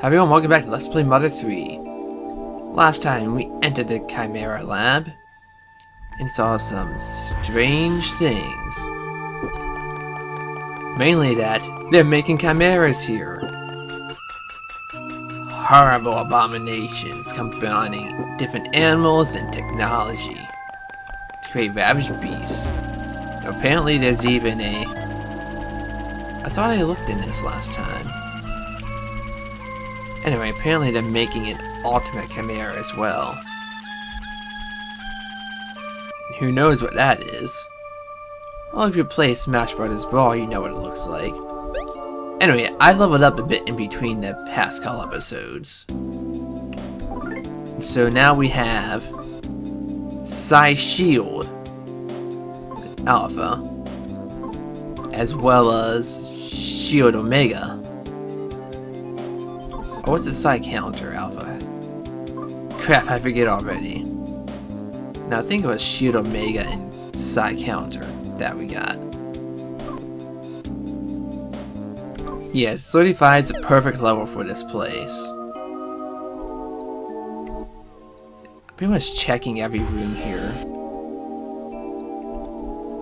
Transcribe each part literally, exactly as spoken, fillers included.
Hi everyone, welcome back to Let's Play Mother three. Last time we entered the Chimera Lab and saw some strange things. Mainly that they're making chimeras here. Horrible abominations combining different animals and technology to create ravaged beasts. Apparently there's even a... I thought I looked in this last time. Anyway, apparently they're making an ultimate chimera as well. Who knows what that is? Well, if you play Smash Bros. Brawl, you know what it looks like. Anyway, I leveled up a bit in between the past couple episodes. So now we have Psi Shield Alpha, as well as Shield Omega. Oh, what's the Psi Counter Alpha? Crap, I forget already. Now think about Shield Omega and Psi Counter that we got. Yes, thirty-five is the perfect level for this place. I'm pretty much checking every room here.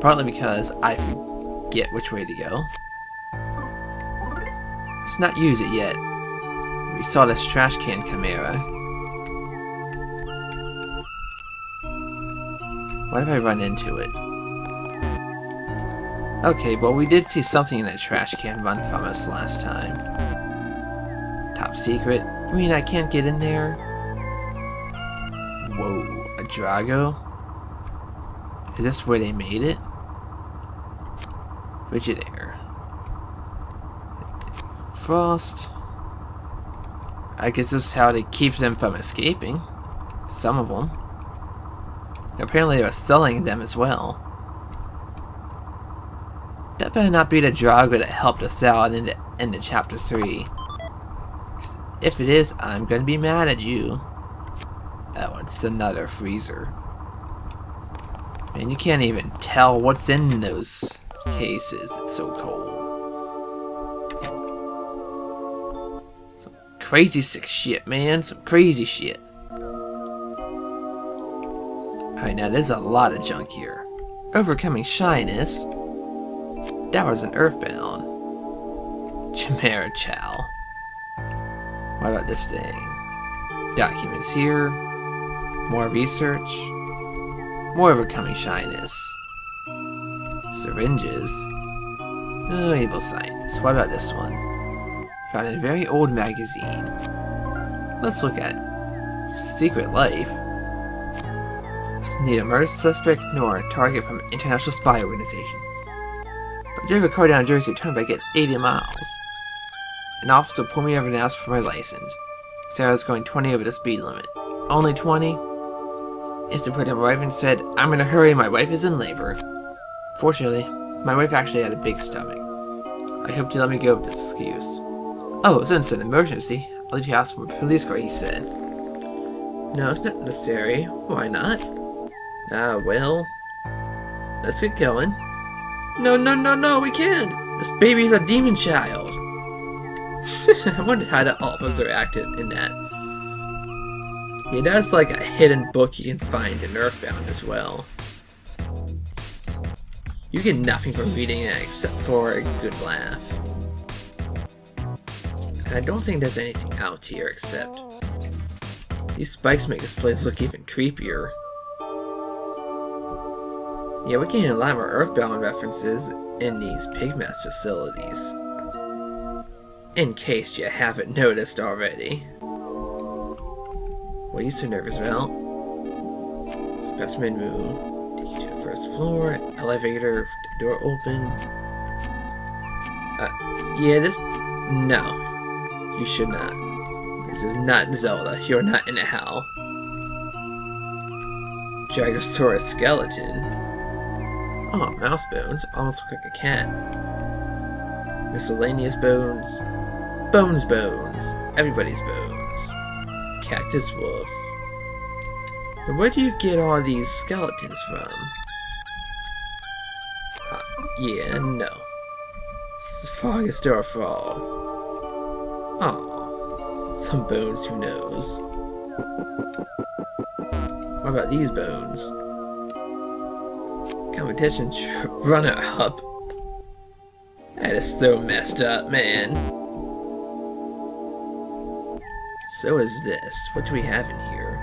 Partly because I forget which way to go. Let's not use it yet. We saw this trash can chimera. What if I run into it? Okay, well we did see something in that trash can run from us last time. Top secret? You mean I can't get in there? Whoa, a Drago? Is this where they made it? Frigid air. Frost. I guess this is how they keep them from escaping. Some of them. Apparently they are selling them as well. That better not be the Drago that helped us out in the end of chapter three. If it is, I'm gonna be mad at you. Oh, it's another freezer. Man, you can't even tell what's in those cases. It's so cold. Crazy sick shit, man. Some crazy shit. Alright, now there's a lot of junk here. Overcoming Shyness. That was an Earthbound. Chimera Chow. What about this thing? Documents here. More research. More Overcoming Shyness. Syringes. Oh, Evil Science. What about this one? Found in a very old magazine. Let's look at it. Secret Life. Need a murder suspect nor a target from an international spy organization. But drive a car down Jersey Turnpike at eighty miles. An officer pulled me over and asked for my license. Said I was going twenty over the speed limit. Only twenty? Instant put in my wife and said, "I'm in a hurry, my wife is in labor." Fortunately, my wife actually had a big stomach. I hoped you let me go with this excuse. "Oh, it's an emergency. I'll let you ask for a police car," he said. "No, it's not necessary. Why not?" "Ah, well. Let's get going." "No, no, no, no, we can't! This baby's a demon child!" I wonder how the officer acted in that. Yeah, that's like a hidden book you can find in Earthbound as well. You get nothing from reading it except for a good laugh. I don't think there's anything out here except... These spikes make this place look even creepier. Yeah, we can get a lot more Earthbound references in these Pigmask facilities. In case you haven't noticed already. What are you so nervous about? Specimen room. Take you to the first floor. Elevator. Door open. Uh, yeah, this... No. You should not. This is not Zelda. You're not in a hell. Dragosaurus skeleton. Oh, mouse bones. Almost look like a cat. Miscellaneous bones. Bones bones. Everybody's bones. Cactus wolf. And where do you get all these skeletons from? Uh, yeah, no. Sophagus doorfall. Oh, Some bones, who knows? What about these bones? Competition runner-up? That is so messed up, man. So is this. What do we have in here?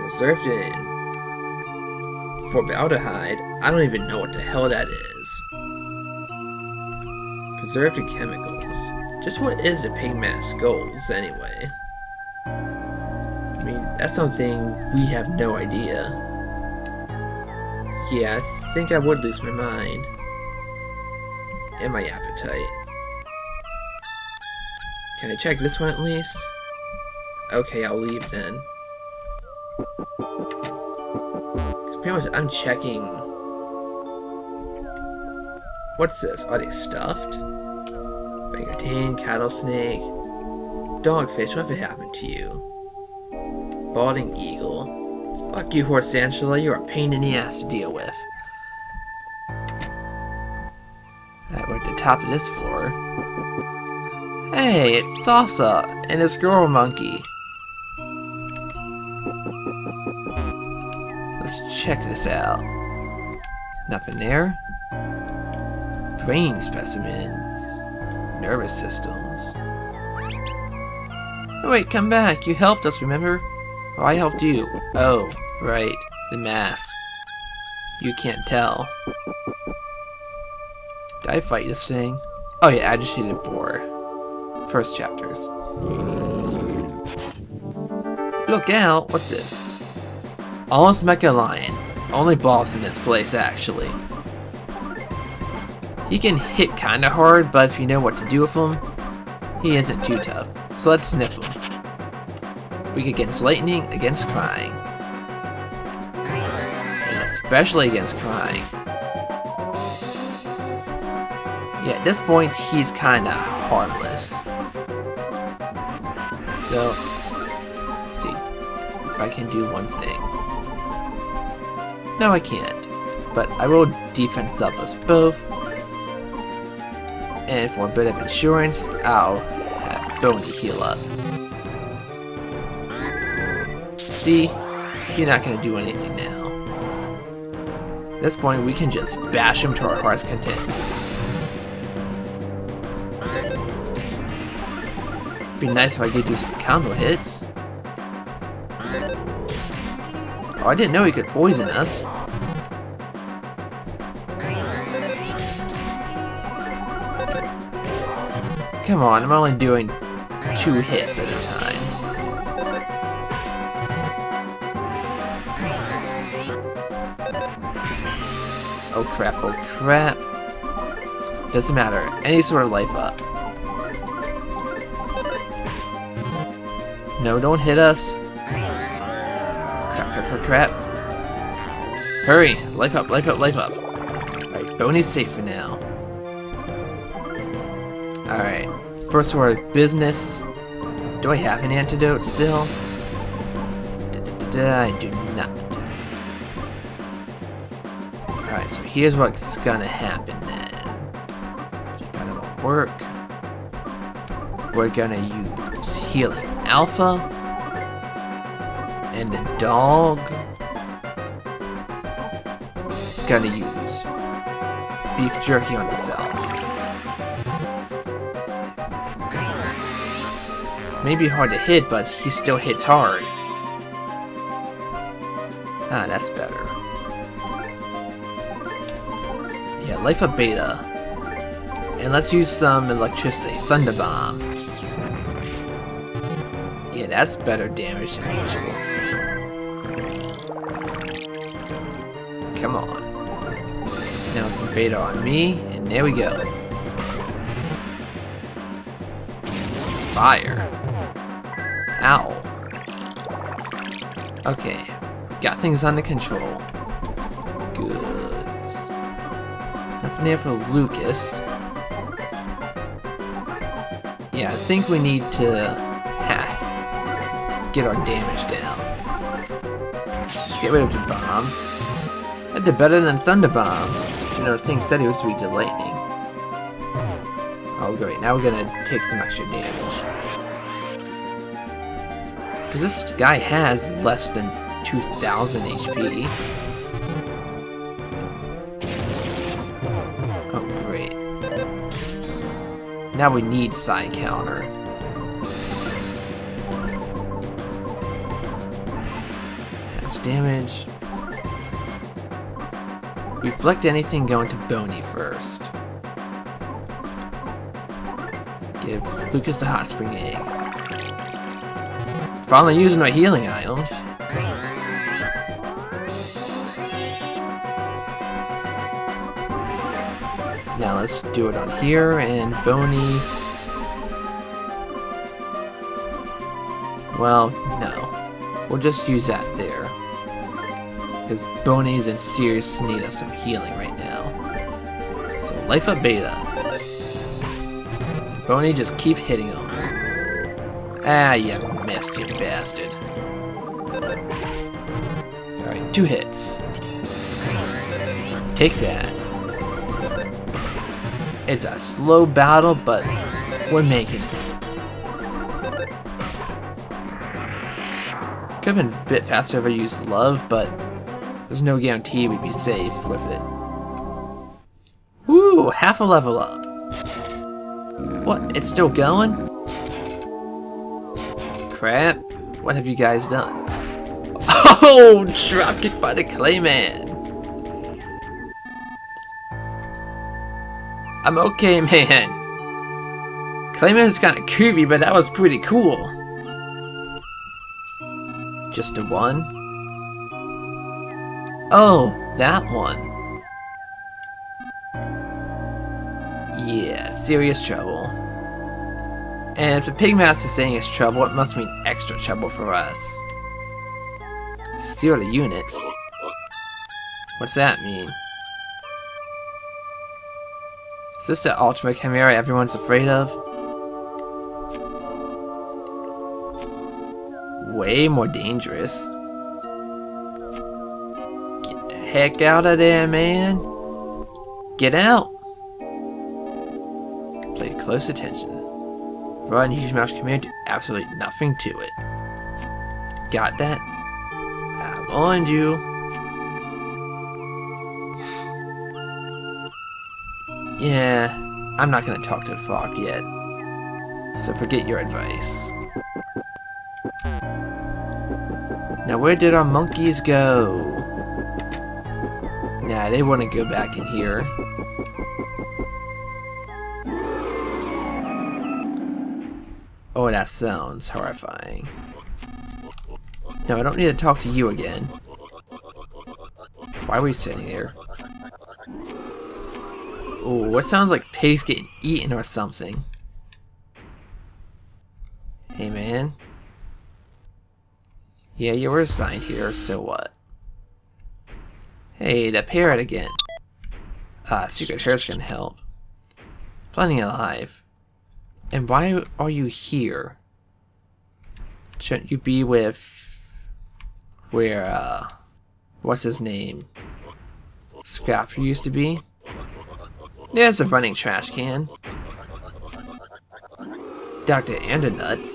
Preserved in... formaldehyde? I don't even know what the hell that is. Preserved in chemicals. Just what is the Pigmask goals, anyway? I mean, that's something we have no idea. Yeah, I think I would lose my mind. And my appetite. Can I check this one at least? Okay, I'll leave then. Pretty much, I'm checking. What's this? Are they stuffed? Tangerine, cattle snake, dogfish. What if it happened to you? Balding eagle. Fuck you, Horse Angela. You're a pain in the ass to deal with. Alright, we're at the top of this floor. Hey, it's Salsa and this girl monkey. Let's check this out. Nothing there. Brain specimens. Nervous systems. Oh wait, come back. You helped us, remember? Oh, I helped you. Oh, right. The mask. You can't tell. Did I fight this thing? Oh yeah, agitated boar. First chapters. Look out! What's this? Almost Mecha Lion. Only boss in this place, actually. He can hit kinda hard, but if you know what to do with him, he isn't too tough. So let's sniff him. Weak against lightning, against crying. And especially against crying. Yeah, at this point, he's kinda harmless. So, let's see if I can do one thing. No, I can't, but I will defense up us both, and for a bit of insurance, I'll have Boney heal up. See, you're not going to do anything now. At this point, we can just bash him to our heart's content. It'd be nice if I did do some combo hits. Oh, I didn't know he could poison us. Come on, I'm only doing two hits at a time. Oh crap, oh crap. Doesn't matter, any sort of life up. No, don't hit us. Crap. Hurry! Life up, life up, life up. Alright, Boney's safe for now. Alright, first order of business. Do I have an antidote still? Da, da, da, da, I do not. Alright, so here's what's gonna happen then. That'll work. We're gonna use healing alpha. And the dog is gonna use beef jerky on itself. Maybe hard to hit, but he still hits hard. Ah, that's better. Yeah, life of beta. And let's use some electricity. Thunder bomb. Yeah, that's better damage than usual. Come on. Now some beta on me, and there we go. Fire. Ow. Okay. Got things under control. Good. Nothing there for Lucas. Yeah, I think we need to ha, get our damage down. Let's get rid of the bomb. That did better than Thunder Bomb. You know, the thing said he was weak to lightning. Oh great, now we're gonna take some extra damage. Because this guy has less than two thousand H P. Oh, great. Now we need side counter. Half damage. Reflect anything going to Boney first. Give Lucas the hot spring egg. Finally using my healing items. Now let's do it on here, and Boney... Well, no. We'll just use that there. Because Boney's in serious need of some healing right now. So, life up beta. Boney, just keep hitting him. Ah, you missed, you bastard. Alright, two hits. Take that. It's a slow battle, but we're making it. Could have been a bit faster if I used love, but there's no guarantee we'd be safe with it. Woo! Half a level up. What? It's still going? Crap. What have you guys done? Oh! Dropkick by the Clayman! I'm okay, man. Clayman's kinda creepy, but that was pretty cool. Just a one? Oh, that one. Yeah, serious trouble. And if the Pigmask is saying it's trouble, it must mean extra trouble for us. Steal the units? What's that mean? Is this the Octomakamura everyone's afraid of? Way more dangerous. Get the heck out of there, man. Get out. Pay close attention. Run, huge mouse command, do absolutely nothing to it. Got that? I'm on you. Yeah, I'm not gonna talk to the fog yet. So forget your advice. Now where did our monkeys go? Nah, they wanna go back in here. Oh, that sounds horrifying. No, I don't need to talk to you again. Why are we sitting here? Ooh, what sounds like pigs getting eaten or something. Hey, man. Yeah, you were assigned here, so what? Hey, that parrot again. Ah, secret herbs can help. Plenty alive. And why are you here? Shouldn't you be with... where, uh... what's his name? Scrap who used to be? There's a running trash can. Dr Andonuts?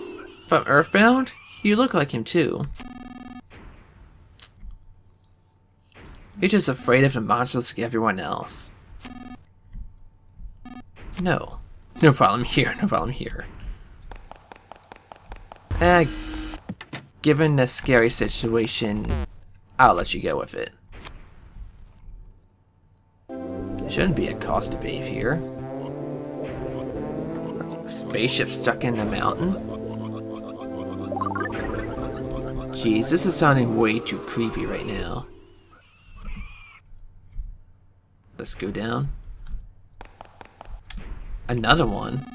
From Earthbound? You look like him too. You're just afraid of the monsters like everyone else. No. No problem here, no problem here. Eh, given the scary situation, I'll let you go with it. Shouldn't be a cost to bathe here. Spaceship stuck in the mountain? Jeez, this is sounding way too creepy right now. Let's go down. Another one.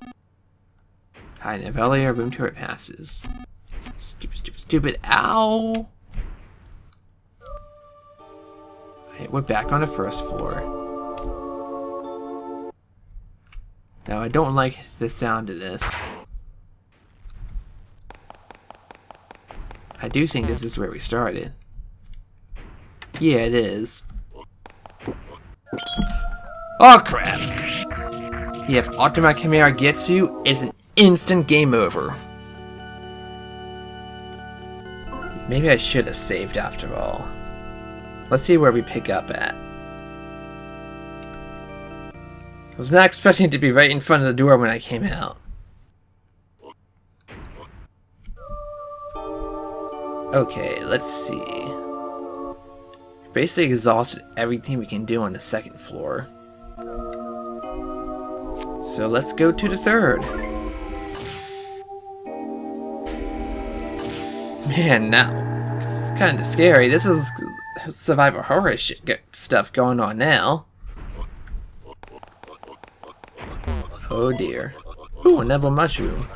Hide in a valley or room turret passes. Stupid, stupid, stupid. Ow! Alright, we're back on the first floor. Now, I don't like the sound of this. I do think this is where we started. Yeah, it is. Oh, crap! Yeah, if Octomakamura gets you, it's an instant game over. Maybe I should have saved after all. Let's see where we pick up at. I was not expecting it to be right in front of the door when I came out. Okay, let's see. We've basically exhausted everything we can do on the second floor. So let's go to the third. Man, now it's kind of scary. This is survival horror shit stuff going on now. Oh dear. Ooh, another mushroom.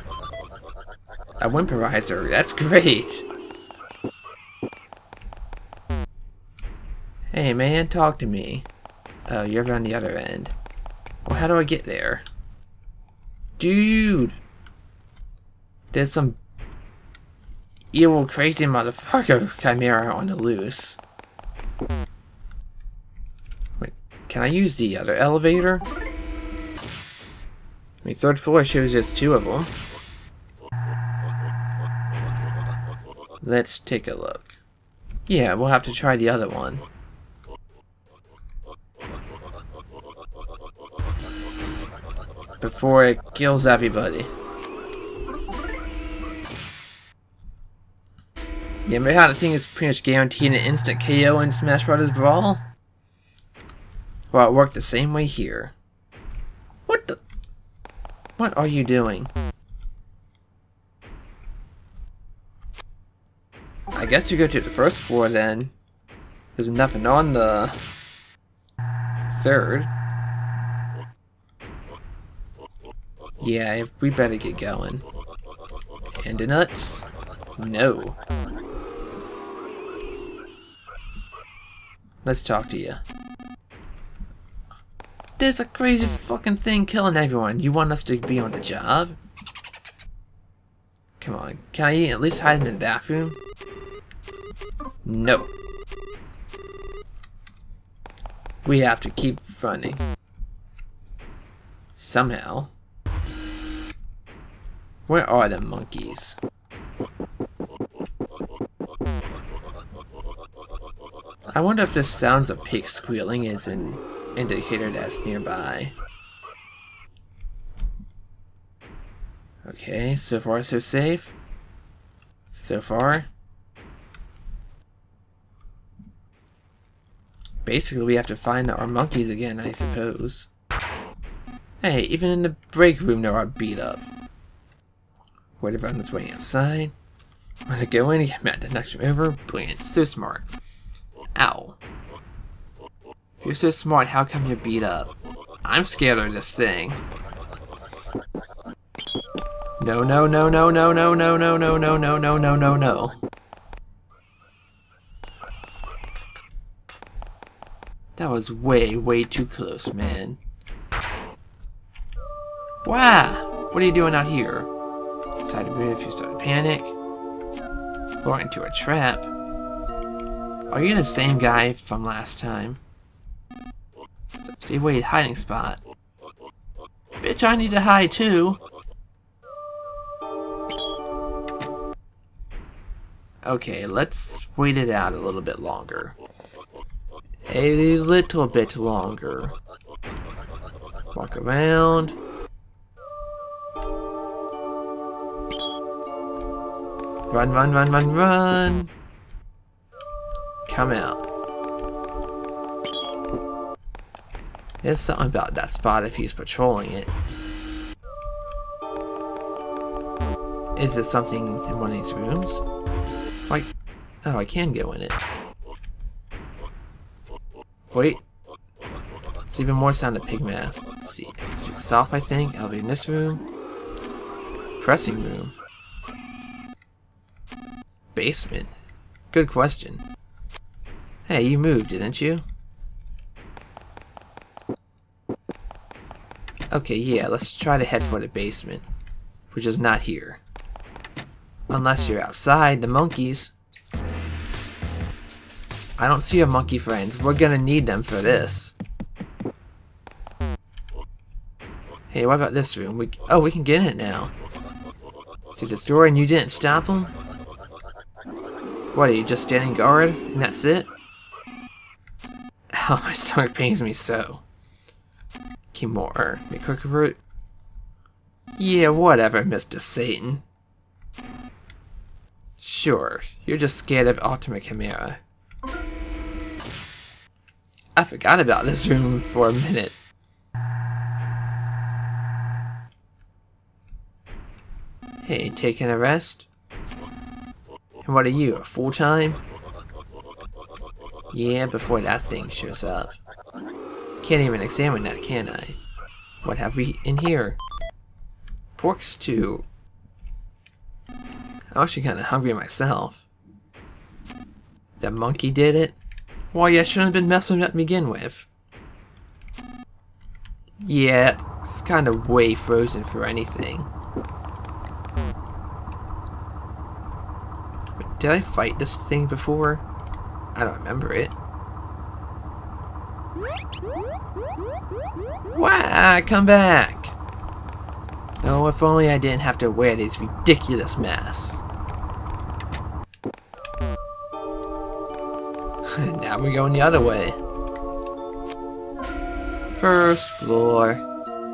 A Wimpervisor. That's great. Hey man, talk to me. Oh, you're on the other end. Well, how do I get there? Dude! There's some evil crazy motherfucker Chimera on the loose. Wait, can I use the other elevator? I mean, third floor shows just two of them. Let's take a look. Yeah, we'll have to try the other one. Before it kills everybody. Yeah, remember how the thing is pretty much guaranteed an instant K O in Smash Bros. Brawl? Well, it worked the same way here. What the? What are you doing? I guess you go to the first floor then. There's nothing on the third. Yeah, we better get going. Andonuts? No. Let's talk to you. There's a crazy fucking thing killing everyone. You want us to be on the job? Come on, can I at least hide in the bathroom? No. We have to keep running. Somehow. Where are the monkeys? I wonder if the sounds of pig squealing is an indicator that's nearby. Okay, so far so safe. So far. Basically we have to find our monkeys again, I suppose. Hey, even in the break room they are beat up. Wait about this way outside. I'm gonna go in and get Matt the next room over. Brilliant, so smart. Ow. If you're so smart, how come you're beat up? I'm scared of this thing. No, no, no, no, no, no, no, no, no, no, no, no, no, no, no. That was way, way too close, man. Wow! What are you doing out here? Side of if you start to panic, or into a trap. Are you the same guy from last time? Stay away, hiding spot. Bitch, I need to hide too. Okay, let's wait it out a little bit longer. A little bit longer. Walk around. Run, run, run, run, run! Come out. There's something about that spot if he's patrolling it. Is there something in one of these rooms? Like, oh, I can go in it. Wait. It's even more sound of Pigmask. Let's see. Let's do this off, I think. I'll be in this room. Pressing room. Basement? Good question. Hey, you moved, didn't you? Okay, yeah, let's try to head for the basement, which is not here. Unless you're outside the monkeys. I don't see your monkey friends. We're gonna need them for this. Hey, what about this room? We oh, we can get in it now. To destroy and you didn't stop them? What are you, just standing guard? And that's it? Hell, my stomach pains me so. Kimura, the quick root. Yeah, whatever, Mister Satan. Sure, you're just scared of Octomakamura. I forgot about this room for a minute. Hey, taking a rest? And what are you, a full time? Yeah, before that thing shows up. Can't even examine that, can I? What have we in here? Pork stew. I'm actually kinda hungry myself. That monkey did it? Well, yeah, I shouldn't have been messing with that to begin with. Yeah, it's kinda way frozen for anything. Did I fight this thing before? I don't remember it. Wah! Come back! Oh, if only I didn't have to wear these ridiculous masks. Now we're going the other way. First floor.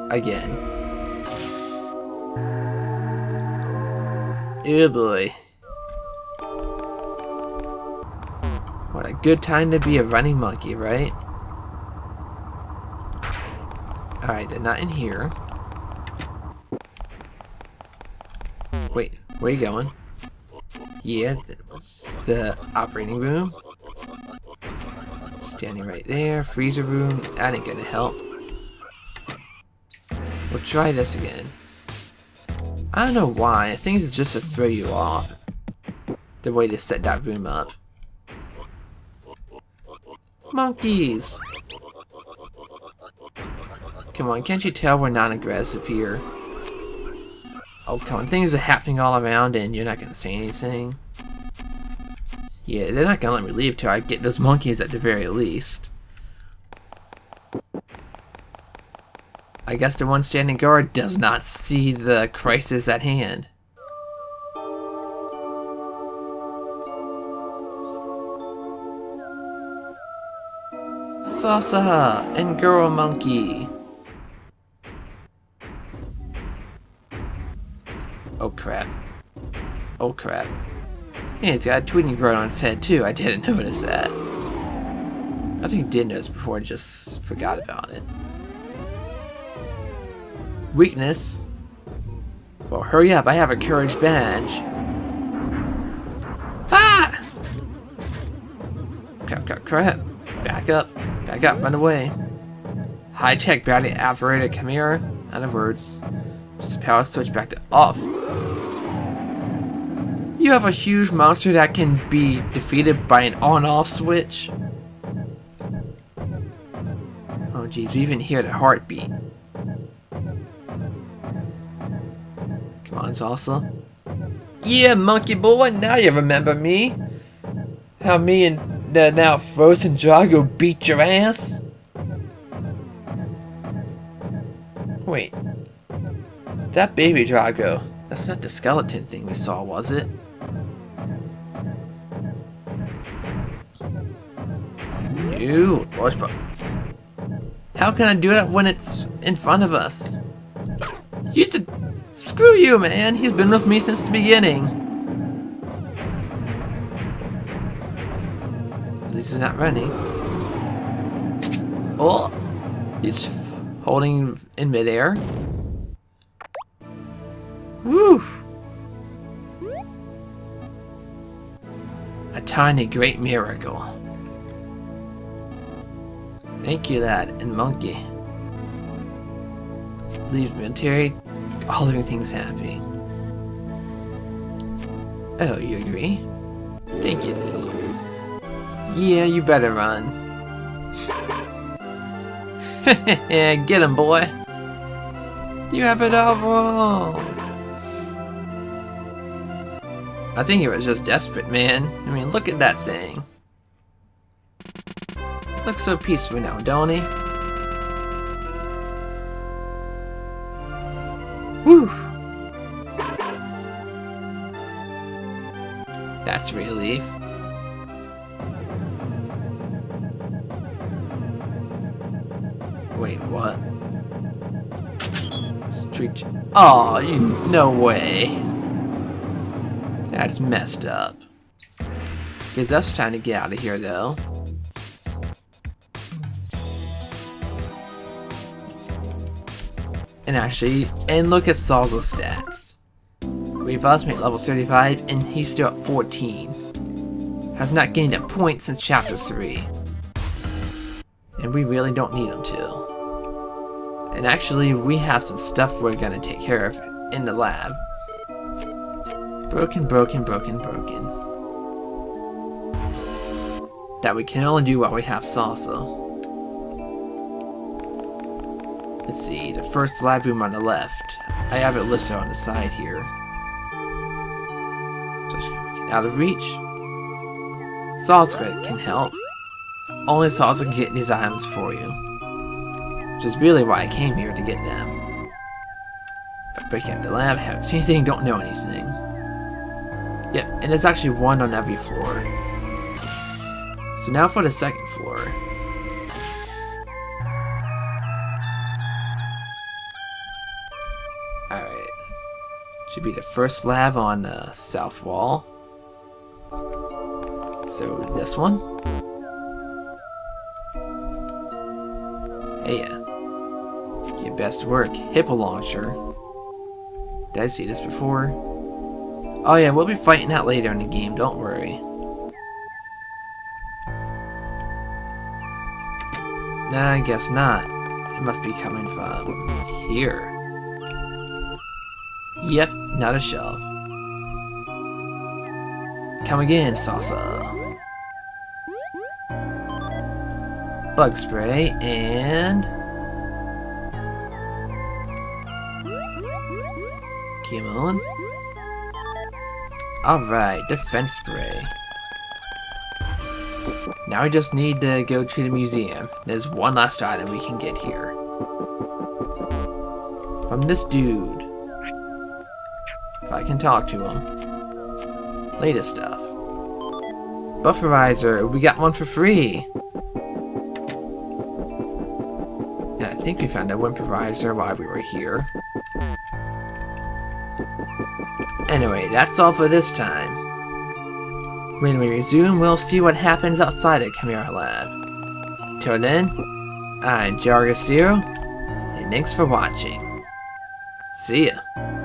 Again. Oh boy. What a good time to be a running monkey, right? Alright, they're not in here. Wait, where are you going? Yeah, that's the operating room. Standing right there. Freezer room. That ain't gonna help. We'll try this again. I don't know why. I think it's just to throw you off. The way they set that room up. Monkeys! Come on, can't you tell we're not aggressive here? Oh, come on, things are happening all around and you're not gonna say anything. Yeah, they're not gonna let me leave till I get those monkeys at the very least. I guess the one standing guard does not see the crisis at hand. Salsa and girl monkey. Oh crap. Oh crap. Yeah, it's got a Tweety bird on its head too. I didn't notice that. I think I did notice before, I just forgot about it. Weakness. Well, hurry up. I have a courage badge. Ah! Crap, crap, crap. Back up. I got run away. High-tech bounty operator Chimera. In other words, power switch back to off. You have a huge monster that can be defeated by an on-off switch. Oh jeez, we even hear the heartbeat. Come on, Salsa. Yeah, monkey boy, now you remember me. How me and the now frozen Drago beat your ass? Wait. That baby Drago. That's not the skeleton thing we saw, was it? Ew. How can I do that when it's in front of us? You should... Screw you, man! He's been with me since the beginning. He's not running. Oh, he's holding in midair. Woo! A tiny great miracle. Thank you, lad and monkey. Leaves military. All living things happy. Oh, you agree? Thank you. Yeah, you better run. Get him, boy. You have it all wrong. I think it was just desperate, man. I mean, look at that thing. Looks so peaceful now, don't he? Woo! That's relief. Wait, what? Streak. Oh, you, no way. That's messed up. Guess us trying to get out of here though. And actually, and look at Salsa's stats. We've also made level thirty-five, and he's still at fourteen. Has not gained a point since chapter three. And we really don't need him to. And actually, we have some stuff we're gonna take care of in the lab. Broken, broken, broken, broken. That we can only do while we have Salsa. Let's see, the first lab room on the left. I have it listed on the side here. Just get out of reach. Salsa can help. Only Salsa can get these items for you. Which is really why I came here to get them. But breaking up the lab, haven't seen anything, don't know anything. Yep, and there's actually one on every floor. So now for the second floor. Alright. Should be the first lab on the south wall. So this one. Hey, yeah. Your best work. Hippo launcher. Did I see this before? Oh yeah, we'll be fighting that later in the game, don't worry. Nah, I guess not. It must be coming from here. Yep, not a shelf. Come again, Salsa. Bug spray and come on. Alright, defense spray. Now we just need to go to the museum. There's one last item we can get here. From this dude. I can talk to him. Latest stuff. Buffervisor, we got one for free! And I think we found a Wimpervisor while we were here. Anyway, that's all for this time. When we resume, we'll see what happens outside of Chimera Lab. Till then, I'm Jarga Zero, and thanks for watching. See ya!